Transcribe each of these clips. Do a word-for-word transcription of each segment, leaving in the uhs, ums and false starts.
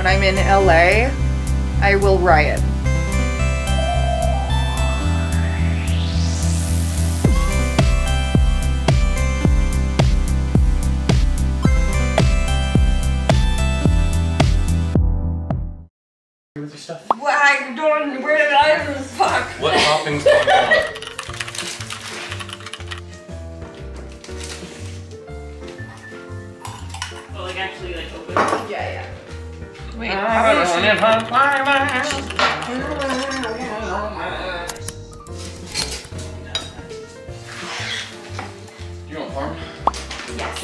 When I'm in L A, I will riot. With your stuff. Well, I don't, where did I even fuck? What toppings going on? Oh, like actually like open? Yeah, yeah. Wait, I don't know. Do you want farm? Yes.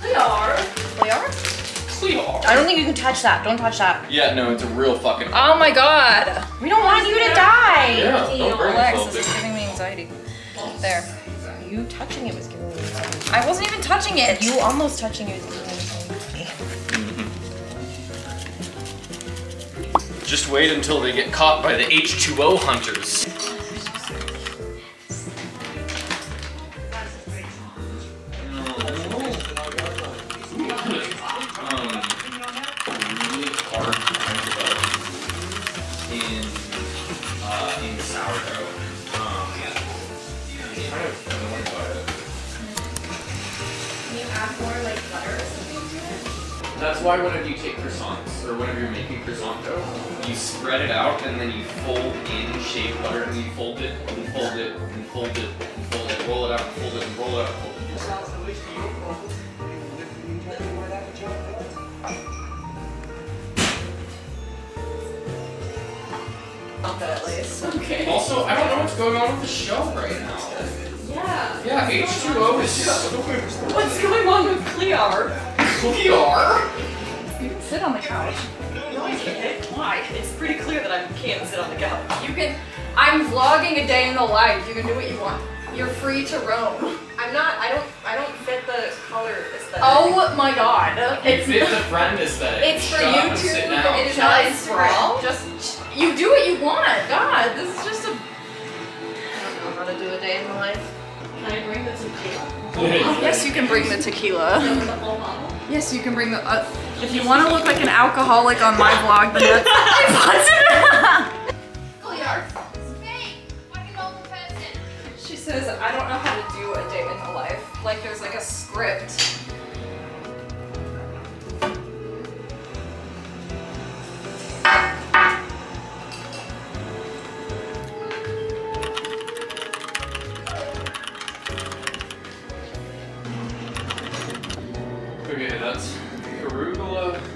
Clear. Clear? Clear. I don't think you can touch that. Don't touch that. Yeah, no, it's a real fucking. Oh my god. We don't want you to die. Yeah, don't burn yourself, this is giving me anxiety. There. You touching it was giving me anxiety. I wasn't even touching it. You almost touching it was giving me anxiety. Just wait until they get caught by the H two O hunters. That's why whenever you take croissants, or whenever you're making croissant dough, you spread it out and then you fold in shea butter and you fold it, and fold it, and fold it, and fold it, roll it out, fold it, and roll it out, fold it. Not that at least. Okay. Also, I don't know what's going on with the show right now. Yeah. Yeah, H two O is just so weird. What's going on with Clear? We are. You can sit on the couch. No, I can't. Why? It's pretty clear that I can't sit on the couch. You can. I'm vlogging a day in the life. You can do what you want. You're free to roam. I'm not. I don't. I don't fit the color aesthetic. Oh my god. It's you fit the friend aesthetic. It's for YouTube. It is not Instagram. Just you do what you want. God, this is just a. I don't know how to do a day in the life. Can I bring the tequila? Oh, yes, you can bring the tequila. The whole bottle. Yes, you can bring the. Uh, if you want to look like an alcoholic on my vlog, then that's. She says, "I don't know how to do a day in the life. Like there's like a script."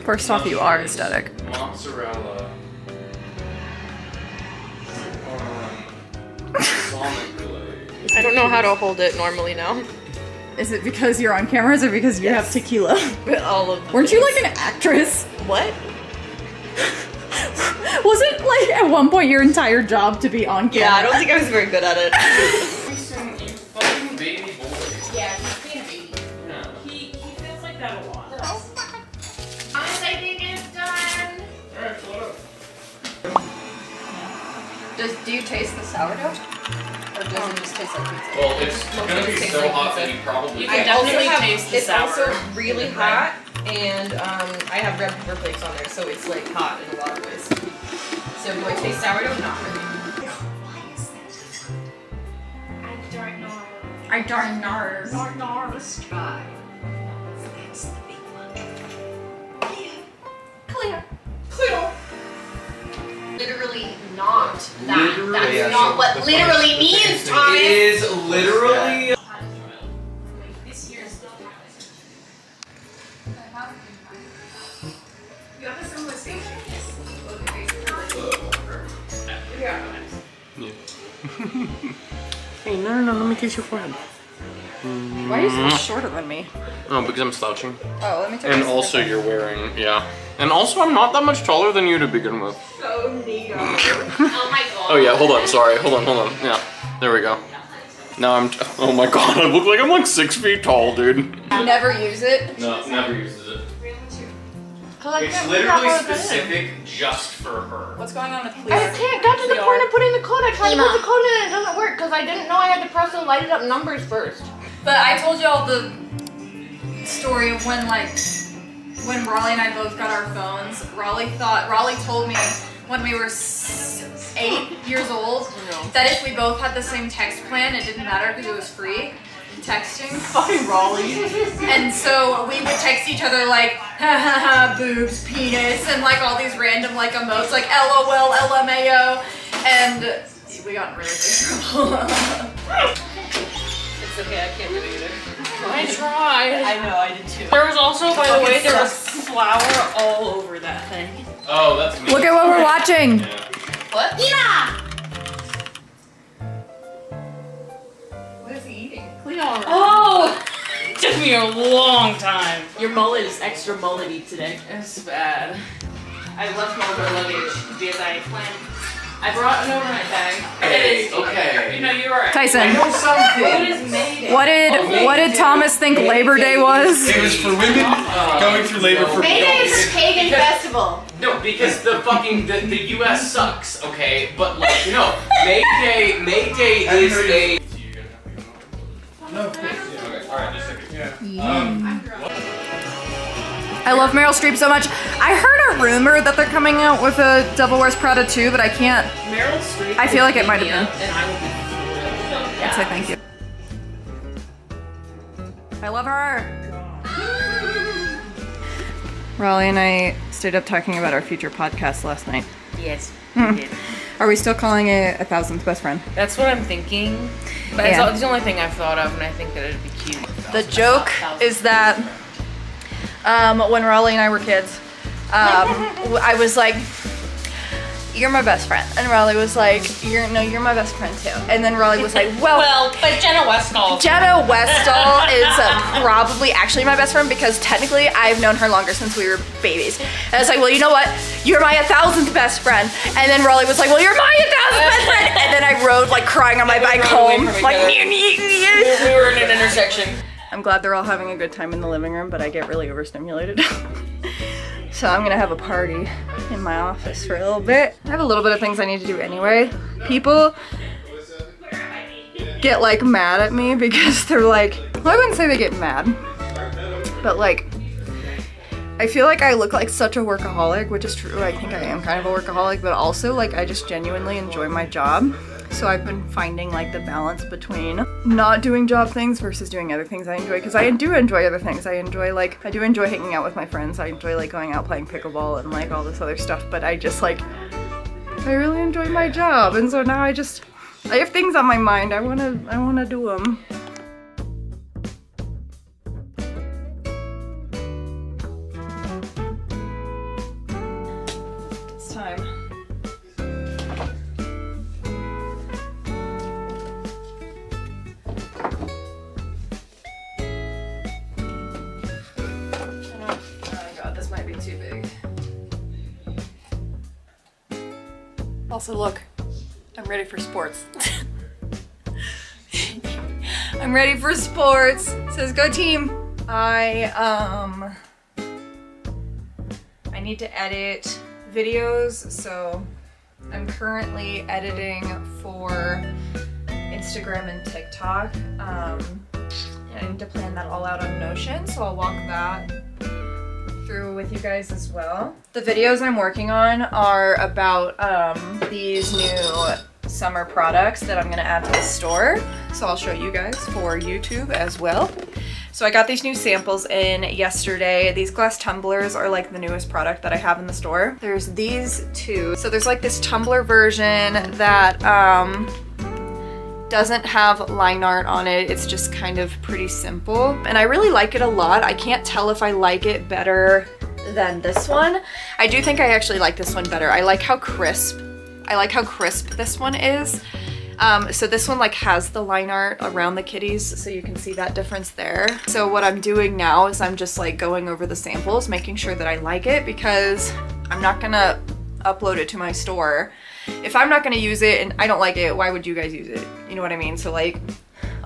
First off, you are aesthetic. Mozzarella. Um, balsamic glaze. I don't know how to hold it normally now. Is it because you're on cameras or because you yes. have tequila? But all of them. Weren't things. You like an actress? What? Wasn't like at one point your entire job to be on camera? Yeah, I don't think I was very good at it. Does, do you taste the sourdough? Or does it just taste like pizza? Well, it's gonna be so hot that you probably can definitely taste the sour. It's also really hot, and um, I have red pepper flakes on there, so it's like hot in a lot of ways. So do I taste sourdough? Not really. Why is that? I darn nars. I darn nars. Darn nars. That's the big one. Clear. Clear. Clear. Literally not that. Literally, That's yeah, not so what literally means, Thomas. It is literally. This year is still happening. You have a similar station. Yeah. Hey, no, no, no, let me kiss your forehead. Why are you so much shorter than me? Oh, because I'm slouching. Oh, let me take. And also, you're wearing, yeah. And also, I'm not that much taller than you to begin with. So neat. Oh my god. Oh yeah, hold on, sorry. Hold on, hold on. Yeah, there we go. Now I'm, t oh my god, I look like I'm like six feet tall, dude. Never use it? No, never uses it. Like it's literally specific just for her. What's going on with Clear? I can't got to the point of putting the code. I tried to put the code in and it doesn't work because I didn't know I had to press the lighted up numbers first. But I told you all the story of when like when Raleigh and I both got our phones, Raleigh thought, Raleigh told me when we were s eight years old that if we both had the same text plan, it didn't matter because it was free texting. Fucking Raleigh. And so we would text each other like, ha ha ha, boobs, penis, and like all these random like emotes, like LOL, L M A O, and we got in really big trouble. It's okay, I can't do it either. I tried. I know, I did too. There was also, by the way, there was flour all over that thing. Oh, that's me. Look at what we're watching. Yeah. What? Yeah! What is he eating? Clean all around. Oh! It took me a long time. Your mullet is extra mullety today. It's bad. I left my other luggage because I planned. I brought an overnight bag. Hey, it is okay. You know, you're right. Tyson. I know something. What did oh, what did Thomas think May Labor Day, Day was? It was for women uh, going through labor no. for May Day is a pagan because, festival. No, because the fucking the, the U S sucks. Okay, but like you know, May Day May Day is a. No. Okay. All right. Just a second. Yeah. yeah. Um, I'm I love Meryl Streep so much. I heard a rumor that they're coming out with a Devil Wears Prada two, but I can't. Meryl Streep. I feel like it might have been. And I will be yeah. I'd say thank you. I love her. Raleigh and I stayed up talking about our future podcast last night. Yes, we did. Are we still calling it a thousandth best friend? That's what I'm thinking. But yeah. It's the only thing I've thought of, and I think that it'd be cute. The joke is that. Um, when Raleigh and I were kids, um, I was like, you're my best friend. And Raleigh was like, "You're no, you're my best friend too." And then Raleigh was like, well, well but Jenna Westall. Jenna Westall is uh, probably actually my best friend because technically I've known her longer since we were babies. And I was like, well, you know what? You're my one thousandth best friend. And then Raleigh was like, well, you're my one thousandth best friend. And then I rode like crying on my bike home. Like, we were in an intersection. I'm glad they're all having a good time in the living room, but I get really overstimulated. So I'm gonna have a party in my office for a little bit. I have a little bit of things I need to do anyway. People get like mad at me because they're like, well, I wouldn't say they get mad, but like, I feel like I look like such a workaholic, which is true. I think I am kind of a workaholic, but also like I just genuinely enjoy my job. So I've been finding like the balance between not doing job things versus doing other things I enjoy, because I do enjoy other things. I enjoy like, I do enjoy hanging out with my friends. I enjoy like going out playing pickleball and like all this other stuff, but I just like, I really enjoy my job. And so now I just, I have things on my mind. I want to, I want to do them. Also look, I'm ready for sports. I'm ready for sports. It says go team. I um I need to edit videos, so I'm currently editing for Instagram and TikTok. Um and I need to plan that all out on Notion, so I'll walk that through with you guys as well. The videos I'm working on are about um, these new summer products that I'm gonna add to the store. So I'll show you guys for YouTube as well. So I got these new samples in yesterday. These glass tumblers are like the newest product that I have in the store. There's these two. So there's like this tumbler version that um, doesn't have line art on it. It's just kind of pretty simple. And I really like it a lot. I can't tell if I like it better than this one. I do think I actually like this one better. I like how crisp, I like how crisp this one is. Um, so this one like has the line art around the kitties, so you can see that difference there. So what I'm doing now is I'm just like going over the samples, making sure that I like it, because I'm not gonna upload it to my store if I'm not gonna use it and I don't like it. Why would you guys use it? You know what I mean? So like,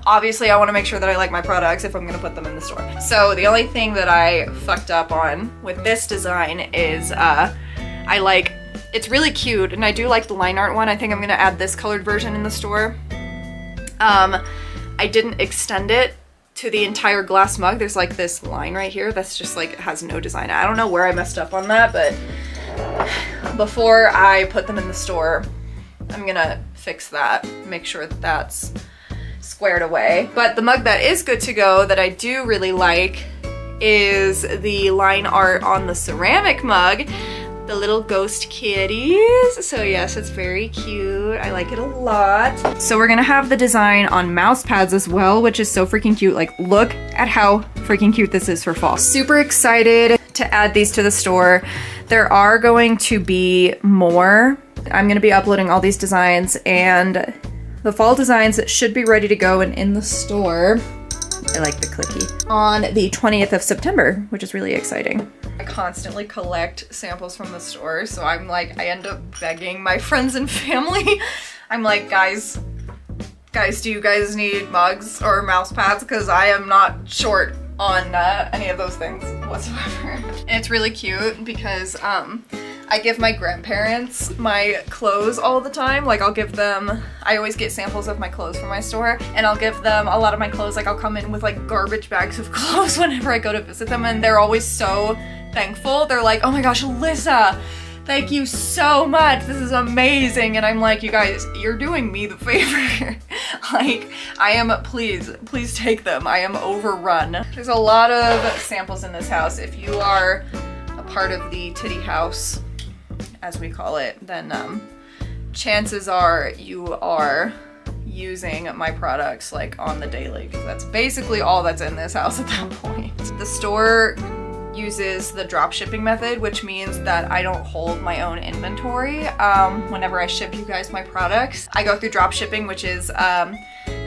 obviously I wanna make sure that I like my products if I'm gonna put them in the store. So the only thing that I fucked up on with this design is uh, I like, it's really cute and I do like the line art one. I think I'm gonna add this colored version in the store. Um, I didn't extend it to the entire glass mug, there's like this line right here that's just like, it has no design. I don't know where I messed up on that, but before I put them in the store, I'm gonna fix that, make sure that that's squared away. But the mug that is good to go that I do really like is the line art on the ceramic mug, the little ghost kitties. So yes, it's very cute. I like it a lot. So we're gonna have the design on mouse pads as well, which is so freaking cute. Like, look at how freaking cute this is for fall. Super excited to add these to the store. There are going to be more. I'm gonna be uploading all these designs, and the fall designs should be ready to go and in the store. I like the clicky. On the twentieth of September, which is really exciting. I constantly collect samples from the store, so I'm like, I end up begging my friends and family. I'm like, guys, guys, do you guys need mugs or mouse pads? Because I am not short on uh, any of those things whatsoever. And it's really cute because um, I give my grandparents my clothes all the time. Like, I'll give them, I always get samples of my clothes from my store, and I'll give them a lot of my clothes. Like, I'll come in with like garbage bags of clothes whenever I go to visit them, and they're always so thankful. They're like, oh my gosh, Alyssa, thank you so much, this is amazing. And I'm like, you guys, you're doing me the favor. Like, I am, please, please take them. I am overrun. There's a lot of samples in this house. If you are a part of the titty house, as we call it, then um, chances are you are using my products like on the daily, because that's basically all that's in this house at that point. The store uses the drop shipping method, which means that I don't hold my own inventory. Um, whenever I ship you guys my products, I go through drop shipping, which is um,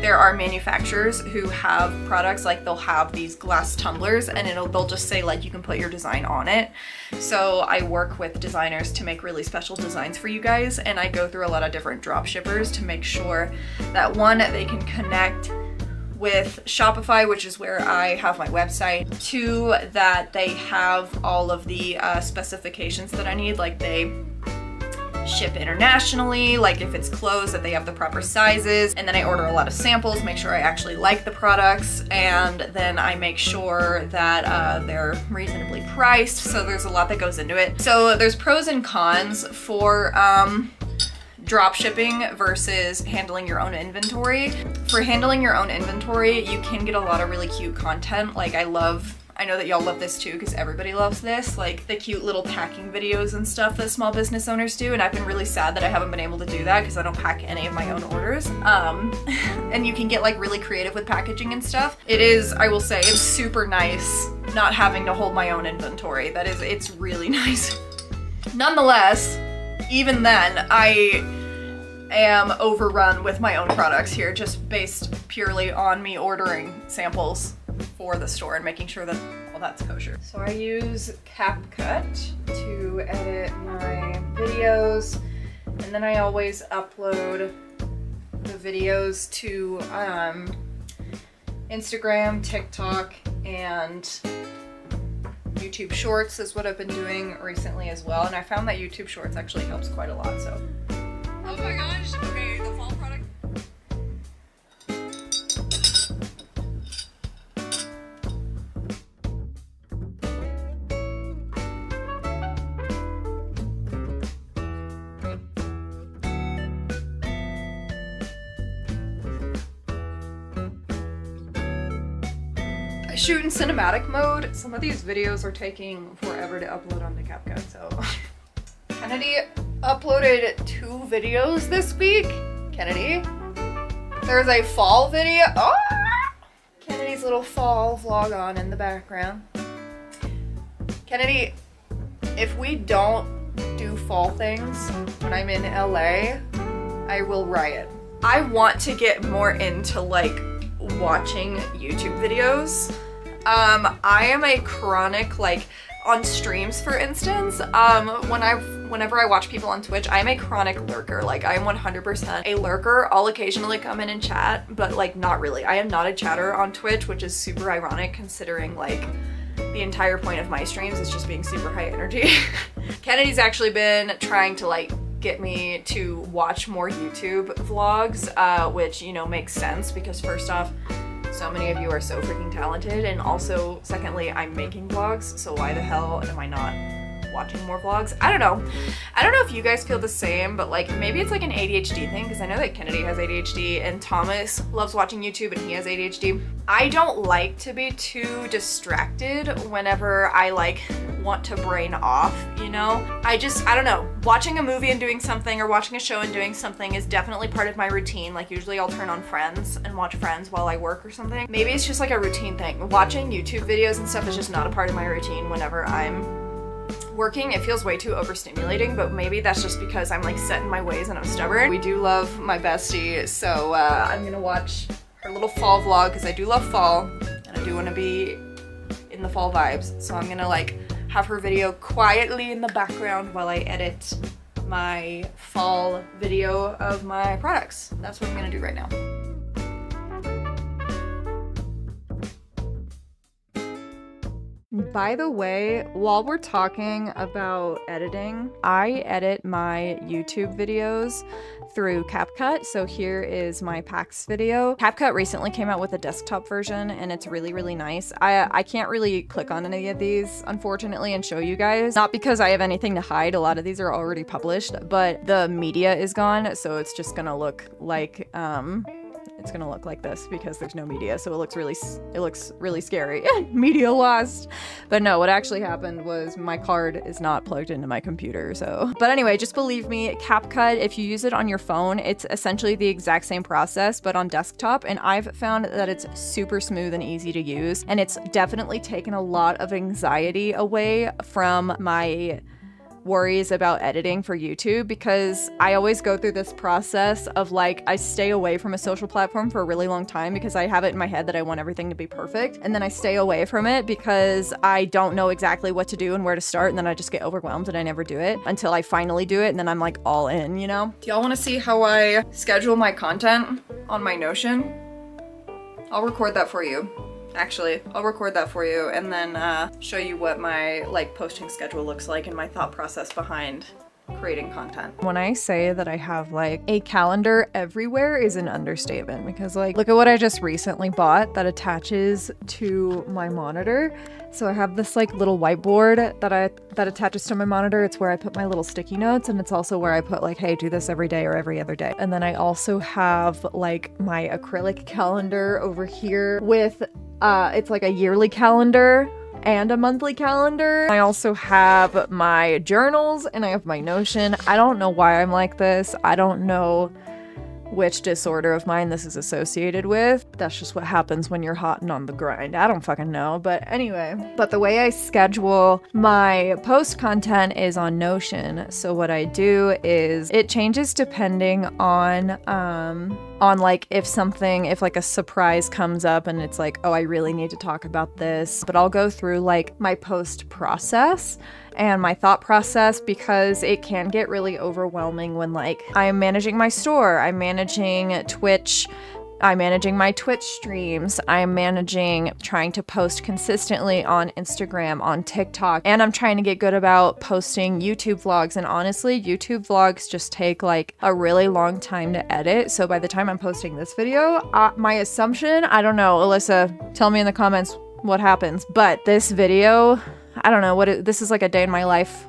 there are manufacturers who have products, like they'll have these glass tumblers, and it'll they'll just say like, you can put your design on it. So I work with designers to make really special designs for you guys, and I go through a lot of different drop shippers to make sure that, one, they can connect with Shopify, which is where I have my website, two, that they have all of the uh, specifications that I need, like they ship internationally, like if it's clothes, that they have the proper sizes, and then I order a lot of samples, make sure I actually like the products, and then I make sure that uh, they're reasonably priced, so there's a lot that goes into it. So there's pros and cons for um, drop shipping versus handling your own inventory. For handling your own inventory, you can get a lot of really cute content. Like, I love, I know that y'all love this too, because everybody loves this, like the cute little packing videos and stuff that small business owners do, and I've been really sad that I haven't been able to do that because I don't pack any of my own orders. Um, and you can get like really creative with packaging and stuff. It is, I will say, it's super nice not having to hold my own inventory. That is, it's really nice. Nonetheless, even then, I am overrun with my own products here, just based purely on me ordering samples for the store and making sure that all that's kosher. So I use CapCut to edit my videos, and then I always upload the videos to um, Instagram, TikTok, and YouTube Shorts is what I've been doing recently as well, and I found that YouTube Shorts actually helps quite a lot, so. Oh my gosh, okay, the fall product. I shoot in cinematic mode. Some of these videos are taking forever to upload onto CapCut, so. Kennedy uploaded two videos this week. Kennedy. There's a fall video. Oh! Kennedy's little fall vlog on in the background. Kennedy, if we don't do fall things when I'm in L A, I will riot. I want to get more into like watching YouTube videos. Um, I am a chronic, like, on streams, for instance, um, when I, whenever I watch people on Twitch, I'm a chronic lurker. Like, I'm one hundred percent a lurker. I'll occasionally come in and chat, but like, not really. I am not a chatter on Twitch, which is super ironic considering like the entire point of my streams is just being super high energy. Kennedy's actually been trying to like get me to watch more YouTube vlogs, uh, which, you know, makes sense because first off, So many of you are so freaking talented, and also, secondly, I'm making vlogs, so why the hell am I not watching more vlogs? I don't know. I don't know if you guys feel the same, but like, maybe it's like an A D H D thing, because I know that Kennedy has A D H D, and Thomas loves watching YouTube, and he has A D H D. I don't like to be too distracted whenever I like want to brain off, you know? I just, I don't know, watching a movie and doing something, or watching a show and doing something is definitely part of my routine. Like, usually I'll turn on Friends and watch Friends while I work or something. Maybe it's just like a routine thing. Watching YouTube videos and stuff is just not a part of my routine whenever I'm working. It feels way too overstimulating, but maybe that's just because I'm like set in my ways and I'm stubborn. We do love my bestie, so uh, I'm gonna watch her little fall vlog, because I do love fall, and I do want to be in the fall vibes, so I'm gonna like have her video quietly in the background while I edit my fall video of my products. That's what I'm gonna do right now. By the way, while we're talking about editing, I edit my YouTube videos through CapCut. So here is my PAX video. CapCut recently came out with a desktop version, and it's really, really nice. I, I can't really click on any of these, unfortunately, and show you guys. Not because I have anything to hide. A lot of these are already published, but the media is gone, so it's just gonna look like, um... it's gonna look like this because there's no media, so it looks really it looks really scary. Media lost. But no, what actually happened was my card is not plugged into my computer, so. But anyway, just believe me, CapCut, if you use it on your phone, it's essentially the exact same process, but on desktop, and I've found that it's super smooth and easy to use, and it's definitely taken a lot of anxiety away from my worries about editing for YouTube, because I always go through this process of like, I stay away from a social platform for a really long time because I have it in my head that I want everything to be perfect, and then I stay away from it because I don't know exactly what to do and where to start, and then I just get overwhelmed and I never do it until I finally do it, and then I'm like all in, you know? Do y'all want to see how I schedule my content on my Notion? I'll record that for you. Actually, I'll record that for you and then uh, show you what my like posting schedule looks like and my thought process behind creating content. When I say that I have like a calendar everywhere is an understatement, because like, look at what I just recently bought that attaches to my monitor. So I have this like little whiteboard that I that attaches to my monitor. It's where I put my little sticky notes, and it's also where I put like, hey, do this every day or every other day. And then I also have like my acrylic calendar over here with uh it's like a yearly calendar and a monthly calendar. I also have my journals and I have my Notion. I don't know why I'm like this. I don't know which disorder of mine this is associated with. That's just what happens when you're hot and on the grind. I don't fucking know, but anyway. But the way I schedule my post content is on Notion. So what I do is it changes depending on um, on like if something, if like a surprise comes up and it's like, oh, I really need to talk about this. But I'll go through like my post process and my thought process, because it can get really overwhelming when like I'm managing my store, I'm managing Twitch, I'm managing my Twitch streams, I'm managing trying to post consistently on Instagram, on TikTok, and I'm trying to get good about posting YouTube vlogs. And honestly, YouTube vlogs just take like a really long time to edit. So by the time I'm posting this video, uh, my assumption, I don't know, Alyssa, tell me in the comments what happens, but this video, I don't know what it, this is like a day in my life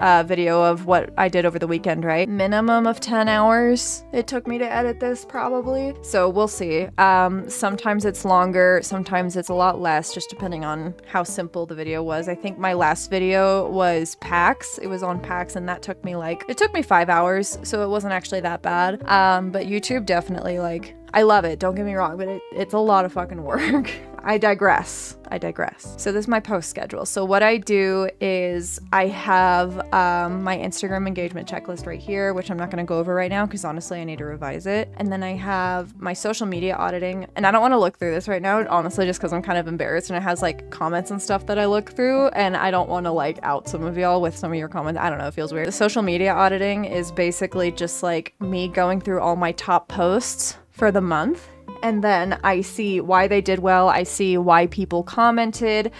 uh, video of what I did over the weekend, right? Minimum of ten hours it took me to edit this, probably. So we'll see. Um, sometimes it's longer, sometimes it's a lot less, just depending on how simple the video was. I think my last video was PAX. It was on PAX, and that took me like, it took me five hours, so it wasn't actually that bad. Um, but YouTube definitely, like, I love it, don't get me wrong, but it, it's a lot of fucking work. I digress. I digress. So this is my post schedule. So what I do is I have um, my Instagram engagement checklist right here, which I'm not going to go over right now because honestly I need to revise it. And then I have my social media auditing, and I don't want to look through this right now, honestly, just because I'm kind of embarrassed and it has like comments and stuff that I look through, and I don't want to like out some of y'all with some of your comments. I don't know, it feels weird. The social media auditing is basically just like me going through all my top posts for the month And then I see why they did well. I see why people commented.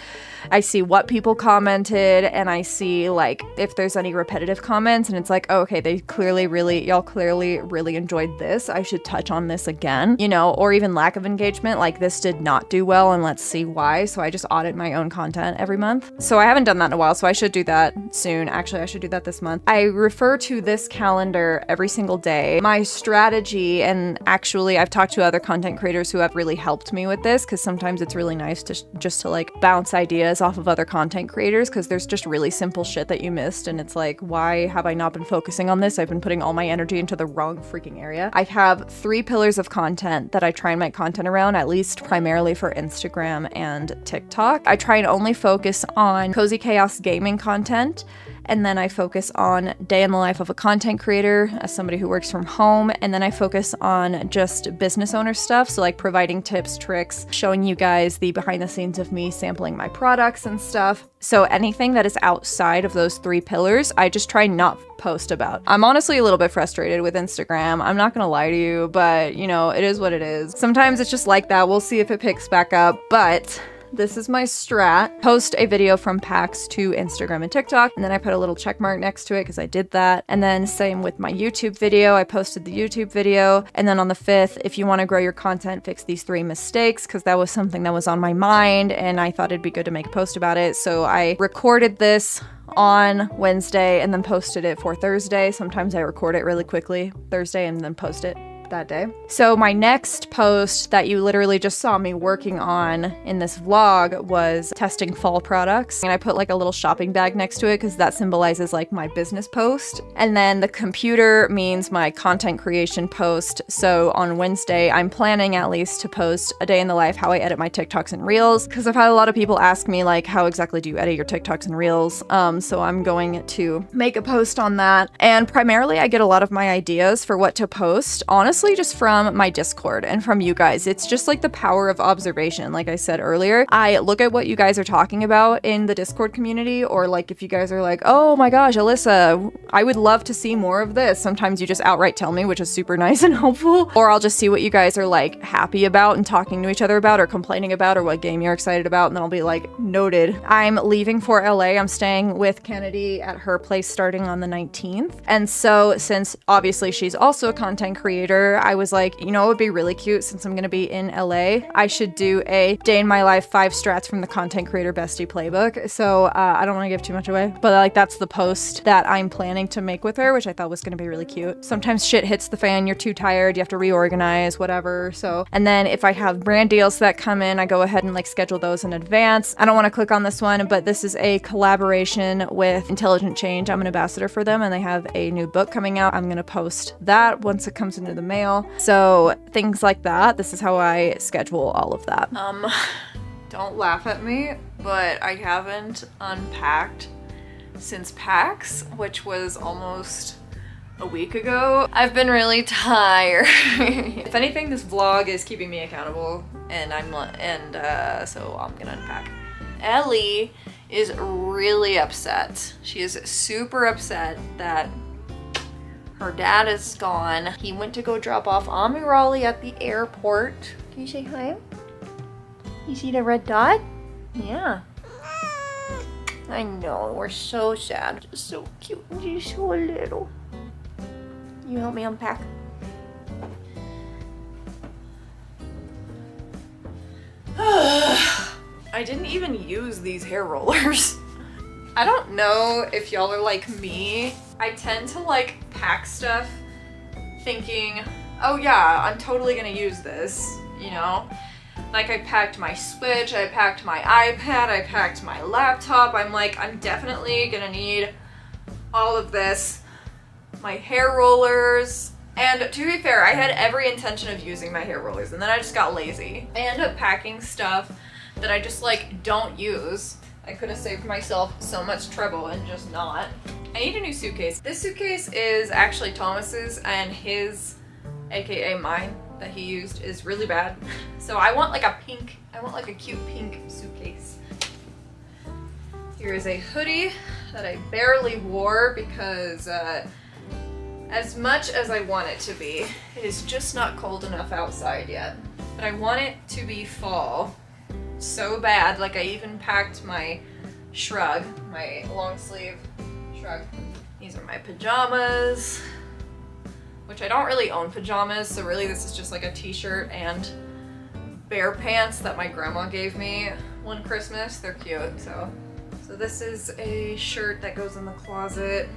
I see what people commented. And I see, like, if there's any repetitive comments. And it's like, oh, okay, they clearly really, y'all clearly really enjoyed this. I should touch on this again, you know, or even lack of engagement. Like, this did not do well, and let's see why. So I just audit my own content every month. So I haven't done that in a while. So I should do that soon. Actually, I should do that this month. I refer to this calendar every single day. My strategy, and actually I've talked to other content creators who have really helped me with this, because sometimes it's really nice to just to like bounce ideas off of other content creators, because there's just really simple shit that you missed. And it's like, why have I not been focusing on this? I've been putting all my energy into the wrong freaking area. I have three pillars of content that I try and make content around, at least primarily for Instagram and TikTok. I try and only focus on cozy chaos gaming content. And then I focus on day in the life of a content creator as somebody who works from home. And then I focus on just business owner stuff. So like providing tips, tricks, showing you guys the behind the scenes of me sampling my products and stuff. So anything that is outside of those three pillars, I just try not post about. I'm honestly a little bit frustrated with Instagram. I'm not gonna lie to you, but you know, it is what it is. Sometimes it's just like that. We'll see if it picks back up, but this is my strat. Post a video from PAX to Instagram and TikTok, and then I put a little check mark next to it because I did that. And then same with my YouTube video. I posted the YouTube video. And then on the fifth, if you want to grow your content, fix these three mistakes, because that was something that was on my mind and I thought it'd be good to make a post about it. So I recorded this on Wednesday and then posted it for Thursday. Sometimes I record it really quickly Thursday and then post it that day. So my next post that you literally just saw me working on in this vlog was testing fall products. And I put like a little shopping bag next to it because that symbolizes like my business post. And then the computer means my content creation post. So on Wednesday, I'm planning at least to post a day in the life, how I edit my TikToks and Reels. Because I've had a lot of people ask me like, how exactly do you edit your TikToks and Reels? Um, so I'm going to make a post on that. And primarily I get a lot of my ideas for what to post, honestly, just from my Discord and from you guys. It's just like the power of observation. Like I said earlier, I look at what you guys are talking about in the Discord community, or like if you guys are like, oh my gosh, Alyssa, I would love to see more of this. Sometimes you just outright tell me, which is super nice and helpful. Or I'll just see what you guys are like happy about and talking to each other about or complaining about, or what game you're excited about. And then I'll be like, noted. I'm leaving for L A. I'm staying with Kennedy at her place starting on the nineteenth. And so since obviously she's also a content creator, I was like, you know, it would be really cute since I'm gonna be in L A, I should do a day in my life, five strats from the content creator bestie playbook. So uh, I don't want to give too much away, but like that's the post that I'm planning to make with her, which I thought was gonna be really cute. Sometimes shit hits the fan, you're too tired, you have to reorganize, whatever. So, and then if I have brand deals that come in, I go ahead and like schedule those in advance. I don't want to click on this one, but this is a collaboration with Intelligent Change. I'm an ambassador for them and they have a new book coming out. I'm gonna post that once it comes into the mail. So things like that. This is how I schedule all of that. Um, don't laugh at me, but I haven't unpacked since PAX, which was almost a week ago. I've been really tired. If anything, this vlog is keeping me accountable, and I'm and uh, so I'm gonna unpack. Ellie is really upset. She is super upset that her dad is gone. He went to go drop off Ami Raleigh at the airport. Can you say hi? You see the red dot? Yeah. I know, we're so sad. It's so cute, she's so little. You help me unpack? I didn't even use these hair rollers. I don't know if y'all are like me. I tend to like pack stuff thinking, oh yeah, I'm totally gonna use this, you know? Like I packed my Switch, I packed my iPad, I packed my laptop. I'm like, I'm definitely gonna need all of this. My hair rollers. And to be fair, I had every intention of using my hair rollers and then I just got lazy. I end up packing stuff that I just like don't use. I could have saved myself so much trouble and just not. I need a new suitcase. This suitcase is actually Thomas's, and his, aka mine, that he used is really bad. So I want like a pink, I want like a cute pink suitcase. Here is a hoodie that I barely wore because uh, as much as I want it to be, it is just not cold enough outside yet. but I want it to be fall so bad. Like, I even packed my shrug, my long sleeve shrug. These are my pajamas, which I don't really own pajamas, so really this is just like a t-shirt and bear pants that my grandma gave me one Christmas. They're cute, so. So this is a shirt that goes in the closet.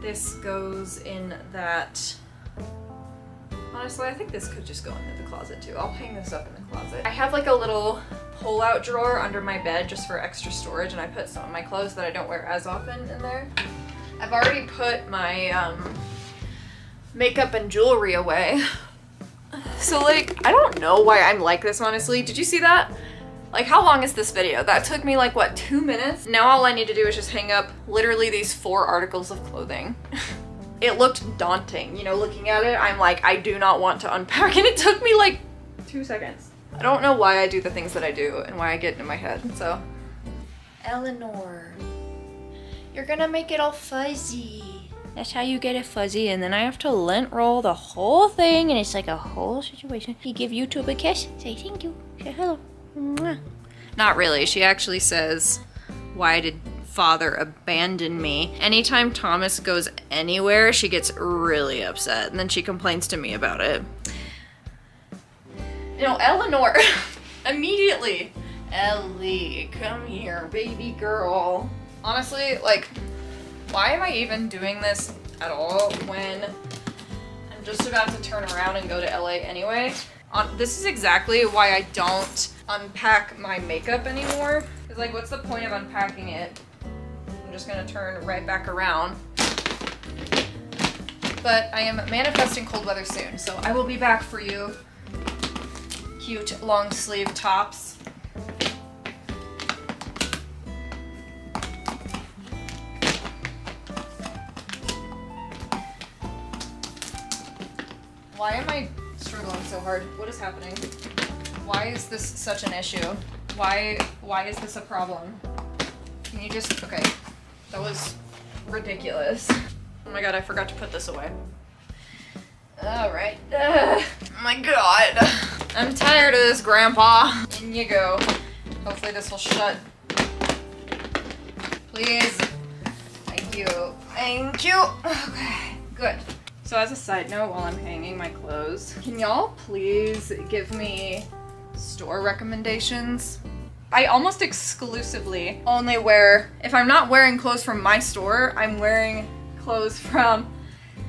This goes in that. Honestly, I think this could just go into the closet too. I'll hang this up in the closet. I have like a little pull-out drawer under my bed just for extra storage, and I put some of my clothes that I don't wear as often in there. I've already put my um, makeup and jewelry away. So like, I don't know why I'm like this, honestly. Did you see that? Like, how long is this video? That took me like, what, two minutes? Now all I need to do is just hang up literally these four articles of clothing. It looked daunting, you know, looking at it. I'm like, I do not want to unpack, and it took me like two seconds. I don't know why I do the things that I do and why I get in my head, so. Eleanor, you're gonna make it all fuzzy. That's how you get it fuzzy, and then I have to lint roll the whole thing, and it's like a whole situation. You give YouTube a kiss, say thank you, say hello. Mwah. Not really, she actually says, why did father abandon me? Anytime Thomas goes anywhere, she gets really upset, and then she complains to me about it. No, Eleanor, immediately. Ellie, come here, baby girl. Honestly, like, why am I even doing this at all when I'm just about to turn around and go to L A anyway? On, this is exactly why I don't unpack my makeup anymore. It's like, what's the point of unpacking it? I'm just gonna turn right back around. But I am manifesting cold weather soon, so I will be back for you. Cute long sleeve tops. Why am I struggling so hard? What is happening? Why is this such an issue? Why why is this a problem? Can you just, okay. That was ridiculous. Oh my god, I forgot to put this away. All right. Ugh. Oh my god. I'm tired of this, Grandpa. In you go. Hopefully this will shut. Please. Thank you. Thank you. Okay, good. So as a side note, while I'm hanging my clothes, can y'all please give me store recommendations? I almost exclusively only wear, if I'm not wearing clothes from my store, I'm wearing clothes from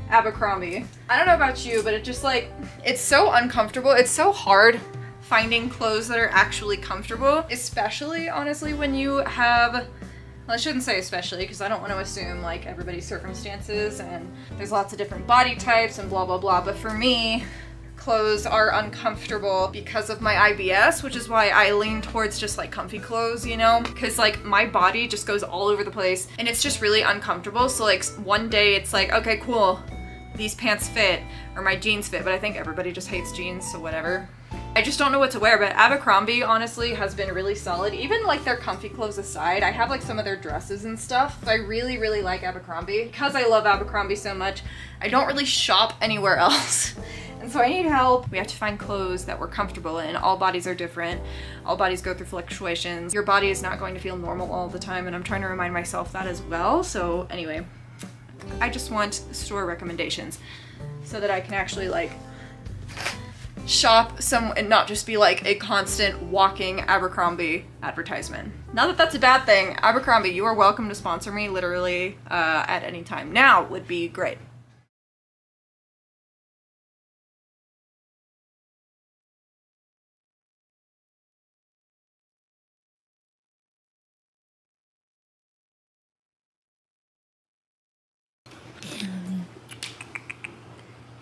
Abercrombie. I don't know about you, but it just like, it's so uncomfortable. It's so hard finding clothes that are actually comfortable, especially honestly when you have, well, I shouldn't say especially because I don't want to assume like everybody's circumstances and there's lots of different body types and blah, blah, blah. But for me, clothes are uncomfortable because of my I B S, which is why I lean towards just like comfy clothes, you know, because like my body just goes all over the place and it's just really uncomfortable. So like one day it's like, okay, cool. These pants fit or my jeans fit, but I think everybody just hates jeans, so whatever. I just don't know what to wear, but Abercrombie honestly has been really solid. Even like their comfy clothes aside, I have like some of their dresses and stuff. So I really, really like Abercrombie. Because I love Abercrombie so much, I don't really shop anywhere else. And so I need help. We have to find clothes that we're comfortable in. All bodies are different. All bodies go through fluctuations. Your body is not going to feel normal all the time, and I'm trying to remind myself that as well. So anyway, I just want store recommendations so that I can actually like shop some and not just be like a constant walking Abercrombie advertisement. Not that that's a bad thing. Abercrombie, you are welcome to sponsor me literally uh, at any time. Now would be great.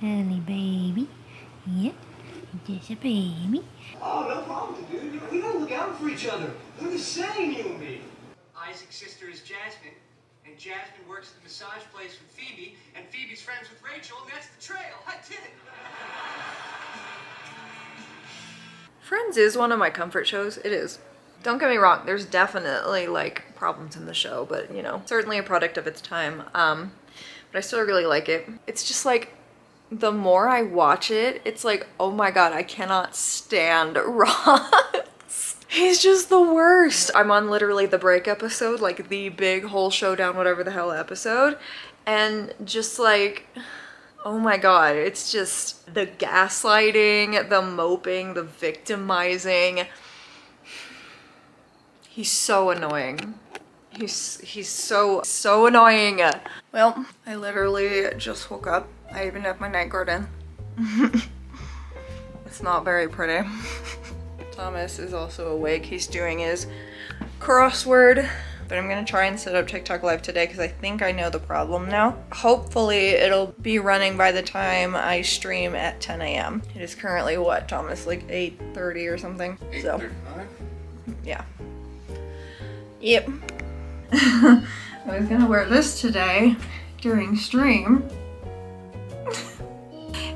Honey, baby. Yep, just a baby. Oh, no problem, dude. We gotta look out for each other. We're the same, you and me. Isaac's sister is Jasmine, and Jasmine works at the massage place with Phoebe, and Phoebe's friends with Rachel, and that's the trail. I did it. Friends is one of my comfort shows. It is. Don't get me wrong. There's definitely, like, problems in the show, but, you know, certainly a product of its time. Um, but I still really like it. It's just, like, the more I watch it, it's like, oh my god, I cannot stand Ross. He's just the worst. I'm on literally the break episode, like the big whole showdown, whatever the hell episode, and just like, oh my god, it's just the gaslighting, the moping, the victimizing. He's so annoying. He's, he's so, so annoying. Well, I literally just woke up. I even have my night guard in. It's not very pretty. Thomas is also awake. He's doing his crossword. But I'm gonna try and set up TikTok Live today because I think I know the problem now. Hopefully it'll be running by the time I stream at ten A M It is currently what, Thomas? Like eight thirty or something? eight thirty-five? So, yeah. Yep. I was gonna wear this today during stream.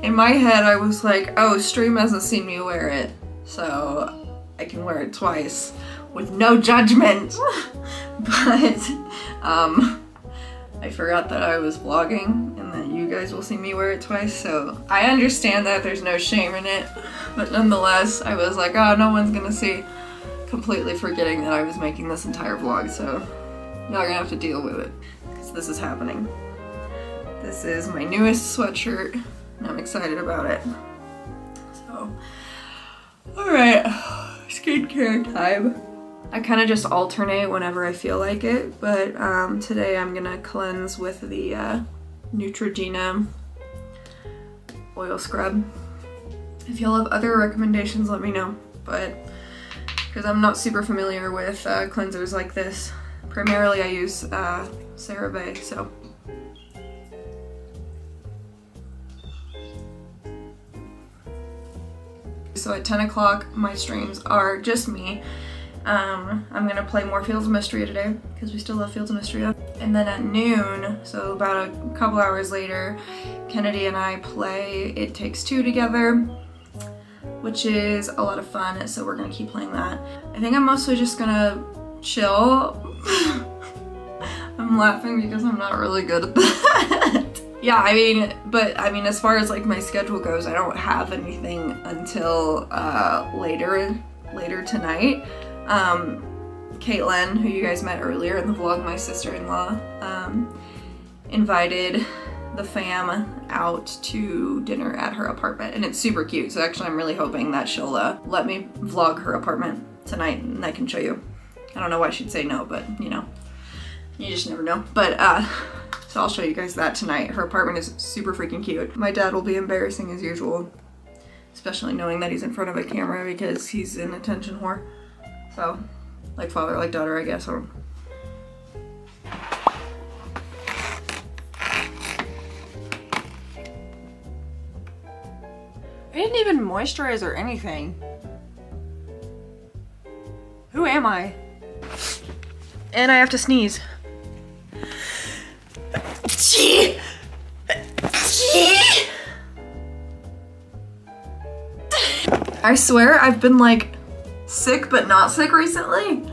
In my head I was like, oh, stream hasn't seen me wear it, so I can wear it twice with no judgment. But um, I forgot that I was vlogging and that you guys will see me wear it twice, so I understand that there's no shame in it, but nonetheless I was like, oh, no one's gonna see. Completely forgetting that I was making this entire vlog, so y'all are gonna have to deal with it, because this is happening. This is my newest sweatshirt, and I'm excited about it. So, alright, skincare time. I kind of just alternate whenever I feel like it, but um, today I'm gonna cleanse with the uh, Neutrogena oil scrub. If y'all have other recommendations, let me know, but because I'm not super familiar with uh, cleansers like this. Primarily I use uh, CeraVe, so. So at ten o'clock, my streams are just me. Um, I'm gonna play more Fields of Mystery today, because we still love Fields of Mystery. And then at noon, so about a couple hours later, Kennedy and I play It Takes Two together, which is a lot of fun, so we're gonna keep playing that. I think I'm mostly just gonna chill. I'm laughing because I'm not really good at that. Yeah, I mean, but I mean, as far as like my schedule goes, I don't have anything until uh, later, later tonight. Um, Caitlyn, who you guys met earlier in the vlog, my sister-in-law, um, invited the fam out to dinner at her apartment, and it's super cute, so actually I'm really hoping that she'll uh, let me vlog her apartment tonight and I can show you. I don't know why she'd say no, but you know, you just never know. But uh, so I'll show you guys that tonight. Her apartment is super freaking cute. My dad will be embarrassing as usual, especially knowing that he's in front of a camera because he's an attention whore. So, like father, like daughter, I guess. Or I didn't even moisturize or anything. Who am I? And I have to sneeze. Gee! Gee! I swear I've been like sick but not sick recently.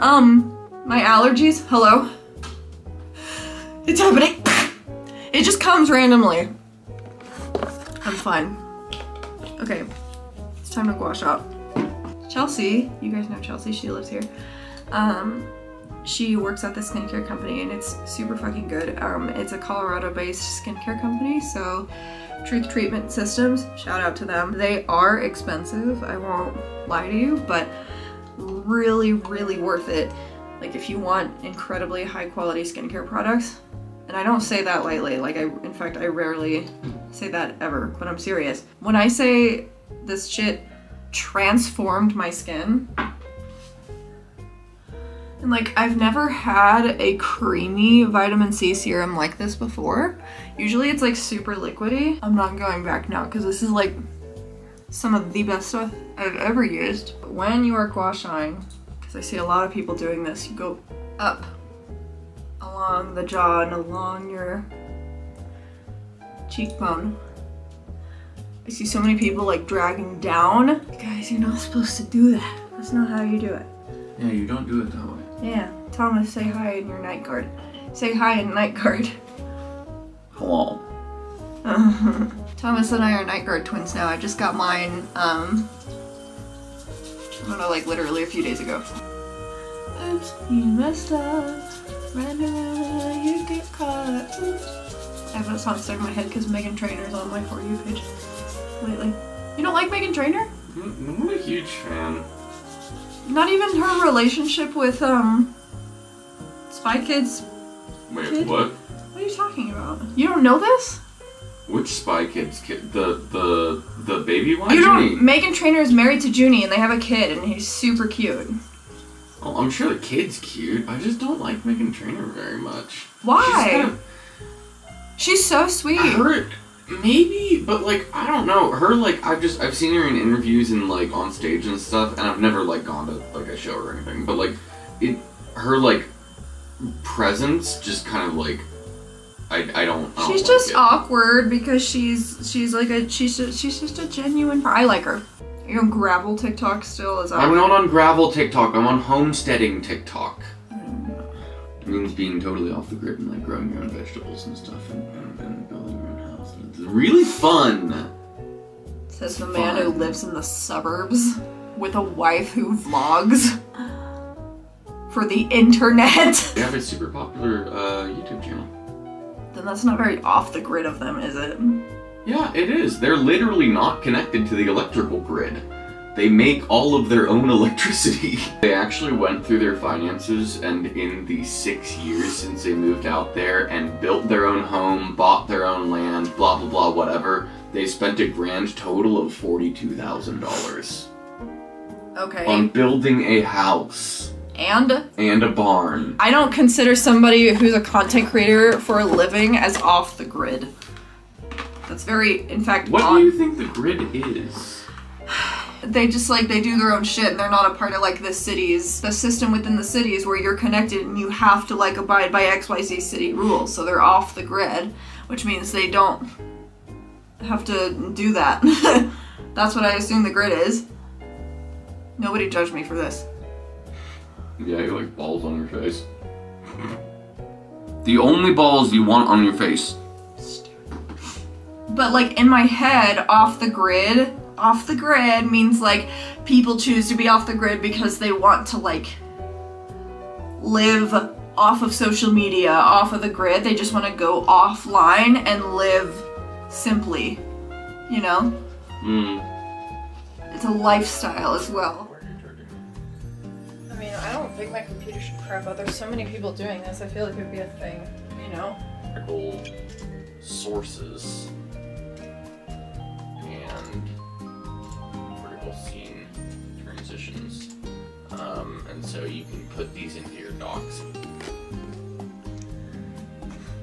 Um, my allergies, hello? It's happening. It just comes randomly. I'm fine. Okay, it's time to go wash up. Chelsea, you guys know Chelsea, she lives here. Um, she works at this skincare company and it's super fucking good. Um, it's a Colorado-based skincare company, so Truth Treatment Systems, shout out to them. They are expensive, I won't lie to you, but really, really worth it. Like if you want incredibly high quality skincare products, and I don't say that lightly, like I, in fact, I rarely say that ever, but I'm serious. When I say this shit transformed my skin, and like I've never had a creamy vitamin C serum like this before. Usually it's like super liquidy. I'm not going back now because this is like some of the best stuff I've ever used. But when you are gua shaing, because I see a lot of people doing this, you go up along the jaw and along your cheekbone. I see so many people like dragging down. Guys, you're not supposed to do that. That's not how you do it. Yeah, you don't do it that way. Yeah. Thomas, say hi in your night guard. Say hi in night guard. Hello. Thomas and I are night guard twins now. I just got mine, um, I don't know, like literally a few days ago. Oops, you messed up. Ran around, you get caught. Oops. I have that song stuck in my head because Meghan Trainor's on my For You page lately. You don't like Meghan Trainor? I'm not a huge fan. Not even her relationship with, um, Spy Kids? Wait, kid? What? What are you talking about? You don't know this? Which Spy Kids kid? The the the baby one? You don't. Meghan Trainor is married to Junie, and they have a kid, and he's super cute. Oh, I'm sure the kid's cute. I just don't like Meghan Trainor very much. Why? She's, kind of, she's so sweet. Her, maybe, but like I don't know. Her like I've just I've seen her in interviews and like on stage and stuff, and I've never like gone to like a show or anything. But like it, her like presence just kind of like. I, I don't. I don't she's like just it. awkward because she's she's like a she's just, she's just a genuine. Per I like her. Are you on Gravel TikTok still? Is I'm not on Gravel TikTok. I'm on homesteading TikTok. Mm. It means being totally off the grid and like growing your own vegetables and stuff and, and, and building your own house. It's really fun. Says the man fun. who lives in the suburbs with a wife who vlogs for the internet. They have a super popular uh, YouTube channel. Then that's not very off the grid of them, is it? Yeah, it is. They're literally not connected to the electrical grid. They make all of their own electricity. They actually went through their finances and in the six years since they moved out there and built their own home, bought their own land, blah, blah, blah, whatever, they spent a grand total of forty-two thousand dollars. Okay. On building a house. And? And a barn. I don't consider somebody who's a content creator for a living as off the grid. That's very, in fact, What on. do you think the grid is? They just like, they do their own shit and they're not a part of like the cities, the system within the cities where you're connected and you have to like abide by X Y Z city rules. So they're off the grid, which means they don't have to do that. That's what I assume the grid is. Nobody judge me for this. Yeah, you like balls on your face. The only balls you want on your face. But like in my head, off the grid, off the grid means like people choose to be off the grid because they want to like live off of social media, off of the grid. They just want to go offline and live simply, you know? Mm. It's a lifestyle as well. I mean, I don't think my computer should crap out. There's so many people doing this, I feel like it would be a thing, you know? Cool sources and vertical scene transitions. Um, and so you can put these into your docs.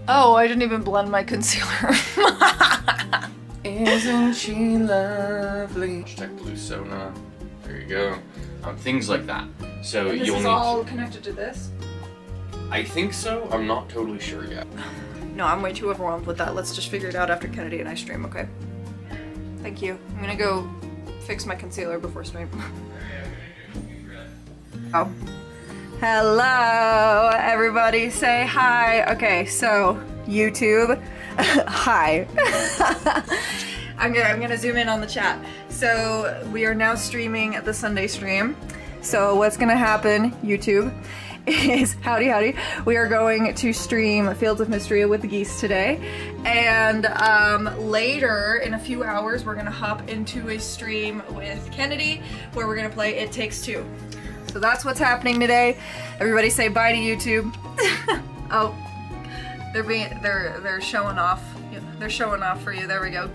Oh, I didn't even blend my concealer. Isn't she lovely? Hashtag Blusona. There you go. Um, things like that. So and this you'll is need all connected to this? I think so. I'm not totally sure yet. No, I'm way too overwhelmed with that. Let's just figure it out after Kennedy and I stream, okay? Thank you. I'm gonna go fix my concealer before stream. Oh. Hello, everybody say hi. Okay, so YouTube, hi. I'm gonna, I'm gonna zoom in on the chat. So we are now streaming the Sunday stream. So what's gonna happen, YouTube, is howdy howdy. We are going to stream Fields of Mystery with the geese today. And um, later, in a few hours, we're gonna hop into a stream with Kennedy where we're gonna play It Takes Two. So that's what's happening today. Everybody say bye to YouTube. Oh, they're being, they're, they're showing off. They're showing off for you, there we go.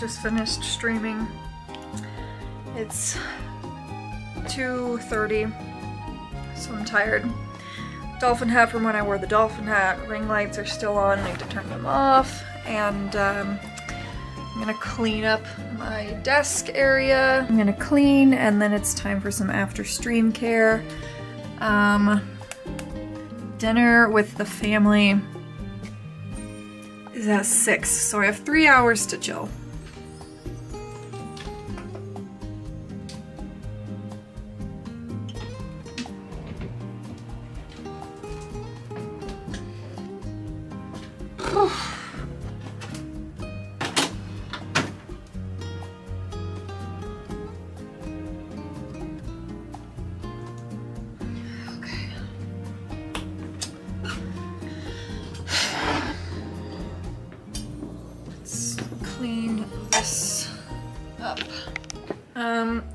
Just finished streaming. It's two thirty, so I'm tired. Dolphin hat from when I wore the dolphin hat. Ring lights are still on, I need to turn them off. And um, I'm gonna clean up my desk area. I'm gonna clean and then it's time for some after stream care. Um, dinner with the family is at six, so I have three hours to chill.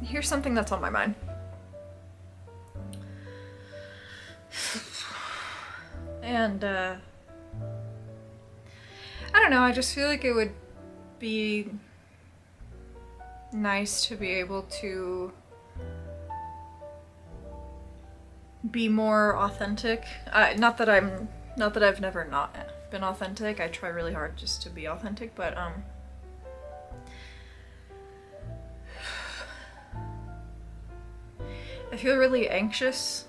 Here's something that's on my mind. And, uh, I don't know, I just feel like it would be nice to be able to be more authentic. Uh, not that I'm, not that I've never not been authentic. I try really hard just to be authentic, but, um, I feel really anxious.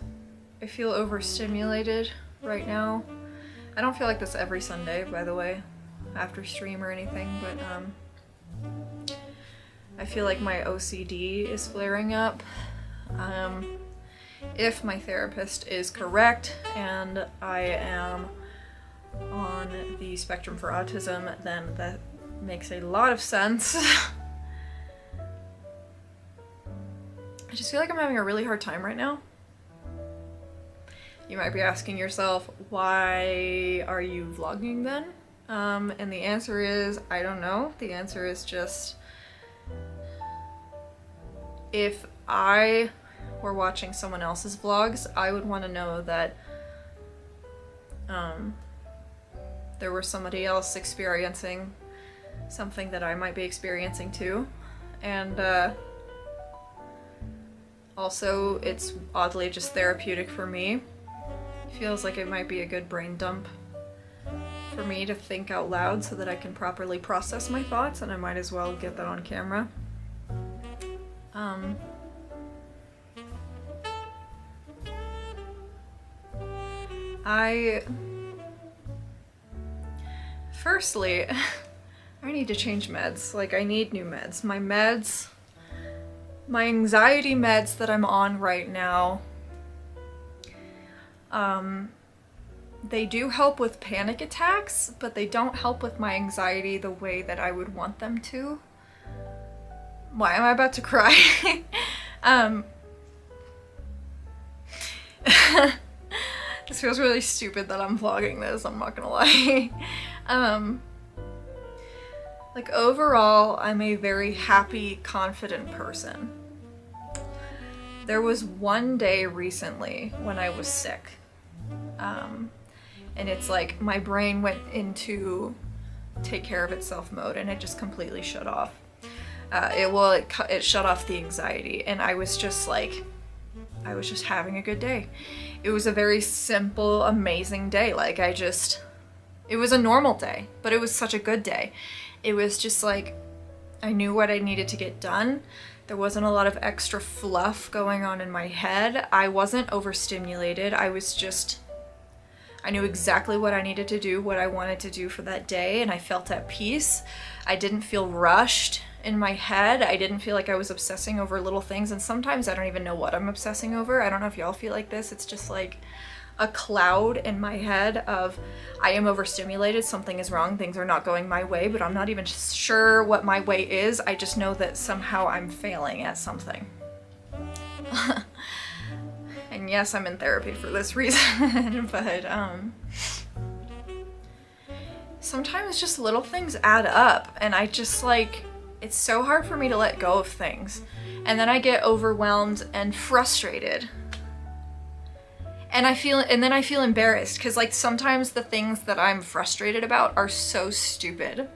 I feel overstimulated right now. I don't feel like this every Sunday, by the way, after stream or anything, but um, I feel like my O C D is flaring up. Um, if my therapist is correct and I am on the spectrum for autism, then that makes a lot of sense. I just feel like I'm having a really hard time right now. You might be asking yourself, why are you vlogging then? Um, and the answer is, I don't know. The answer is just, if I were watching someone else's vlogs, I would want to know that um, there was somebody else experiencing something that I might be experiencing too. And, uh, also, it's oddly just therapeutic for me. It feels like it might be a good brain dump for me to think out loud so that I can properly process my thoughts, and I might as well get that on camera. Um, I... Firstly, I need to change meds. Like, I need new meds. My meds... My anxiety meds that I'm on right now, um, they do help with panic attacks, but they don't help with my anxiety the way that I would want them to. Why am I about to cry? um, this feels really stupid that I'm vlogging this, I'm not gonna lie. um, like overall, I'm a very happy, confident person. There was one day recently when I was sick, um, and it's like my brain went into take care of itself mode and it just completely shut off. Uh, it well, it, it shut off the anxiety, and I was just like, I was just having a good day. It was a very simple, amazing day. Like I just, it was a normal day, but it was such a good day. It was just like, I knew what I needed to get done. There wasn't a lot of extra fluff going on in my head. I wasn't overstimulated. I was just, I knew exactly what I needed to do, what I wanted to do for that day, and I felt at peace. I didn't feel rushed in my head. I didn't feel like I was obsessing over little things, and sometimes I don't even know what I'm obsessing over. I don't know if y'all feel like this. It's just like a cloud in my head of, I am overstimulated, something is wrong, things are not going my way, but I'm not even sure what my way is. I just know that somehow I'm failing at something. And yes, I'm in therapy for this reason, but um, sometimes just little things add up, and I just like, it's so hard for me to let go of things. And then I get overwhelmed and frustrated. And I feel, and then I feel embarrassed because like sometimes the things that I'm frustrated about are so stupid.